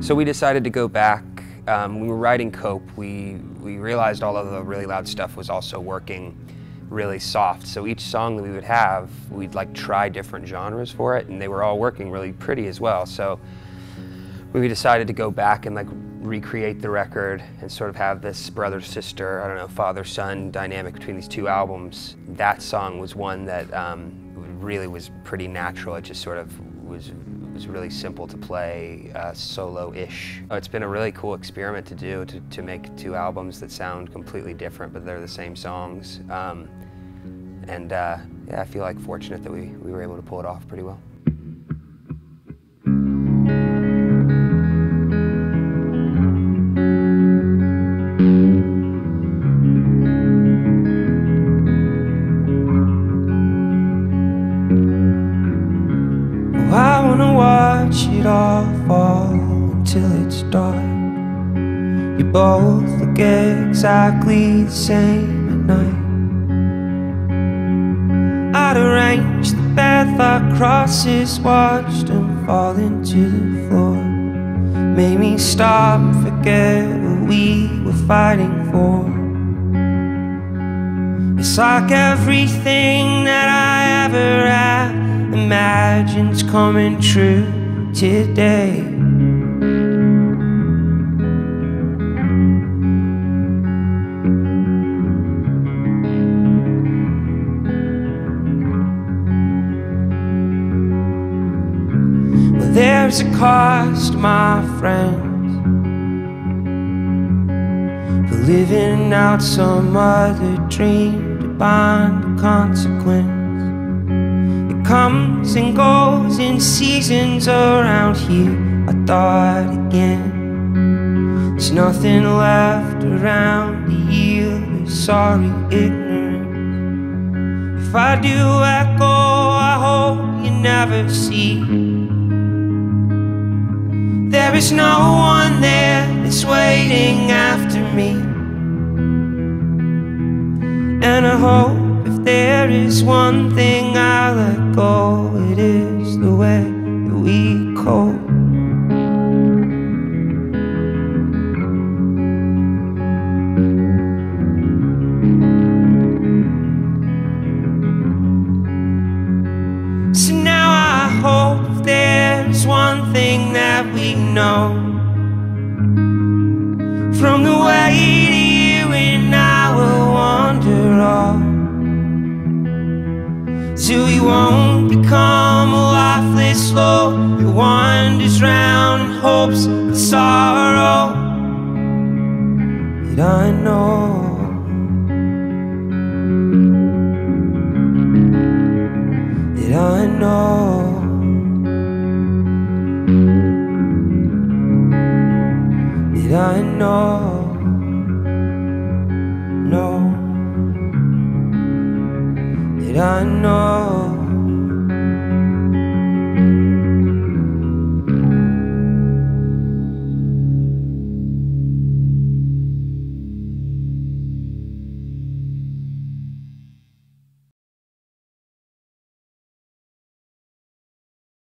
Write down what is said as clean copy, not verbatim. So we decided to go back. We were writing Cope. We realized all of the really loud stuff was also working really soft. So each song that we would have, we'd like try different genres for it, and they were all working really pretty as well. So we decided to go back and like recreate the record and sort of have this brother-sister, I don't know, father-son dynamic between these two albums. That song was one that really was pretty natural. It just sort of was really simple to play, solo-ish. It's been a really cool experiment to do, to make two albums that sound completely different, but they're the same songs. Yeah, I feel like fortunate that we were able to pull it off pretty well. It all fall till it's dark. You both look exactly the same at night. I'd arrange the bed like crosses, watched them fall into the floor. Made me stop and forget what we were fighting for. It's like everything that I ever had imagined's coming true today. Well, there's a cost, my friends, for living out some other dream to bind the consequence. Comes and goes in seasons around here. I thought again, there's nothing left around to yield. Sorry, ignorance. If I do echo, I hope you never see. There is no one there that's waiting after me. And I hope there is one thing I let go, it is the way that we cope. So now I hope there's one thing that we know from the way to you and I will wander off. So we won't become a lifeless flow that wanders round in hopes and sorrow that I know. That I know. That I know. No. That I know.